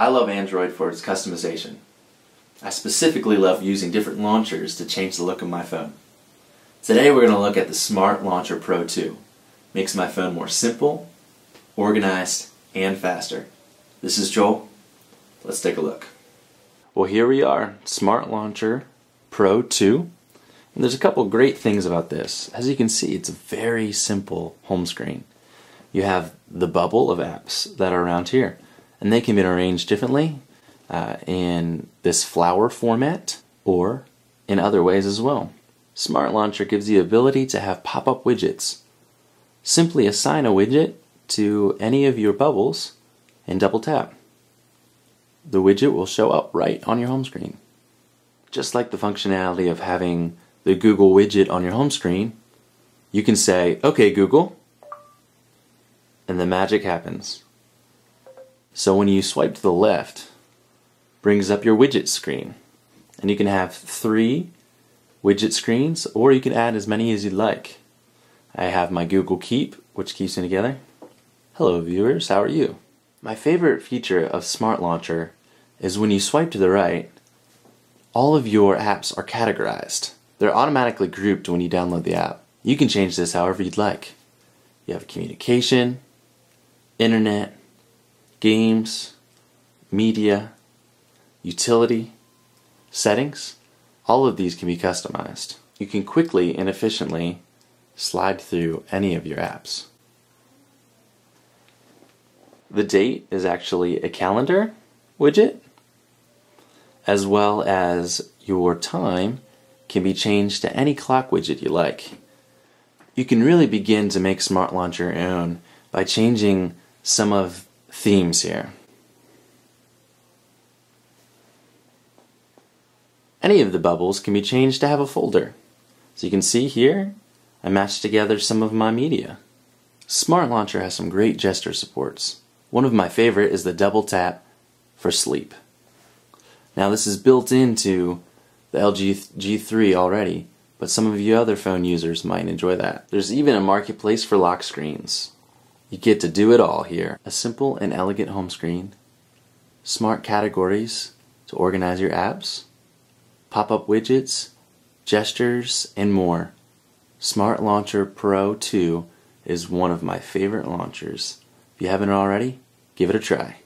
I love Android for its customization. I specifically love using different launchers to change the look of my phone. Today we're going to look at the Smart Launcher Pro 2. Makes my phone more simple, organized, and faster. This is Joel. Let's take a look. Well, here we are, Smart Launcher Pro 2. And there's a couple great things about this. As you can see, it's a very simple home screen. You have the bubble of apps that are around here, and they can be arranged differently in this flower format or in other ways as well. Smart Launcher gives the ability to have pop-up widgets. Simply assign a widget to any of your bubbles and double tap. The widget will show up right on your home screen. Just like the functionality of having the Google widget on your home screen, you can say, "OK Google," and the magic happens. So when you swipe to the left, brings up your widget screen, and you can have 3 widget screens, or you can add as many as you'd like. I have my Google Keep, which keeps me together. Hello viewers, how are you? My favorite feature of Smart Launcher is when you swipe to the right, all of your apps are categorized. They're automatically grouped when you download the app. You can change this however you'd like. You have communication, internet, games, media, utility, settings. All of these can be customized. You can quickly and efficiently slide through any of your apps. The date is actually a calendar widget, as well as your time can be changed to any clock widget you like. You can really begin to make Smart Launcher your own by changing some of themes here. Any of the bubbles can be changed to have a folder. So you can see here, I matched together some of my media. Smart Launcher has some great gesture supports. One of my favorite is the double tap for sleep. Now this is built into the LG G3 already, but some of you other phone users might enjoy that. There's even a marketplace for lock screens. You get to do it all here. A simple and elegant home screen, smart categories to organize your apps, pop-up widgets, gestures, and more. Smart Launcher Pro 2 is one of my favorite launchers. If you haven't already, give it a try.